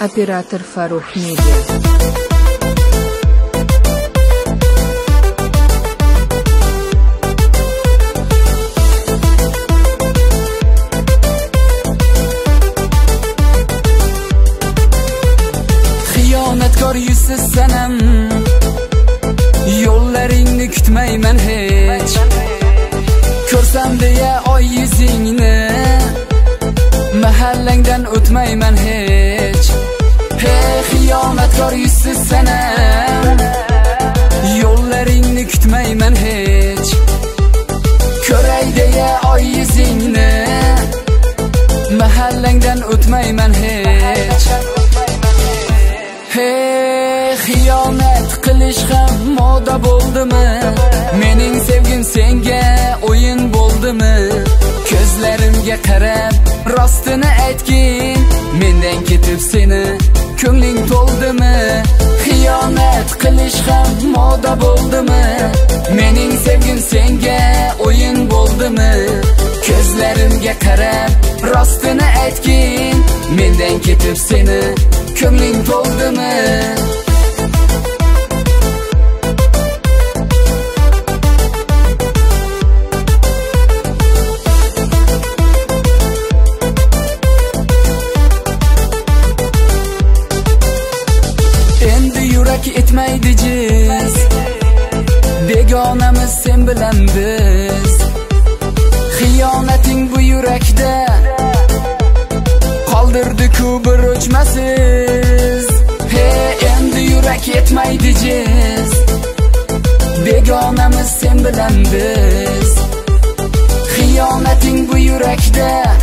Оператор Фарух Медиа. Kor yüzsüz senem, yollarını kütmeymen hiç. Körsem diye ay yüzünü, mahallenden ötmeymen hiç. Hey kıyamet kor yüzsüz senem, yollarını kütmeymen hiç. Körey diye ay yüzünü, mahallenden ötmeymen hiç. Hey, xiyonet qilish ham moda bo'ldimi? Mening sevgim senga o'yin bo'ldimi? Ko'zlarimga qarab, rostini aytgin, mendan ketib seni ko'ngling to'ldimi? Xiyonet qilish ham moda bo'ldimi? Mening sevgim senga o'yin bo'ldimi? Ko'zlarimga qarab, rostini aytgin, mendan ketib seni kömling doldu mu? Endi yurak etmeydi ciz, begonamiz sen bilan biz. Xiyonating bu yurakda qoldirdi-ku bir o'chmasiz. He, endi yurak yetmaydi jiz, begonamiz sen bilan biz. Xiyonating bu yurakda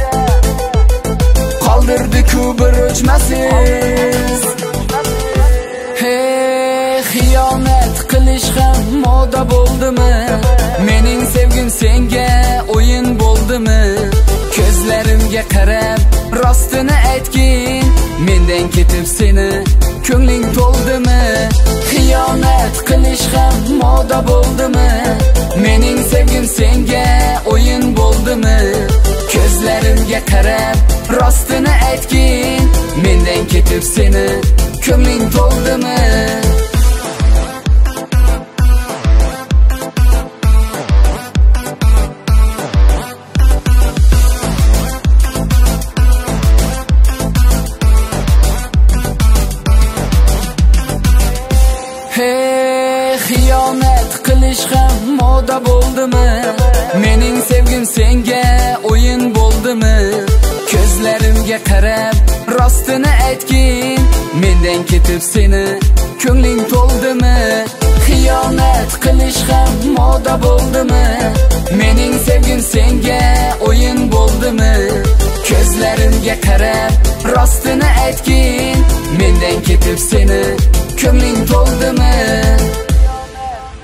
qoldirdi-ku bir o'chmasiz. He, xiyonat qilish ham moda bo'ldimi? Mening sevgim senga o'yin bo'ldimi? Ko'zlarimga qarab rostini aytgin, mendan ketib seni ko'ngling to'ldimi? Xiyonat qilish ham moda bo'ldimi? Mening sevgim senga o'yin bo'ldimi? Ko'zlarimga qarab rostini aytgin, mendan ketib seni ko'ngling to'ldimi? Xiyonet qilish ham moda bo'ldimi? Mening sevgim senga o'yin bo'ldimi? Ko'zlarimga qarab rostini aytgin, mendan ketib seni ko'ngling to'ldimi? Xiyonet qilish ham moda bo'ldimi? Mening sevgim senga o'yin bo'ldimi? Ko'zlarimga qarab rostini aytgin, mendan ketib seni ko'ngling to'ldimi?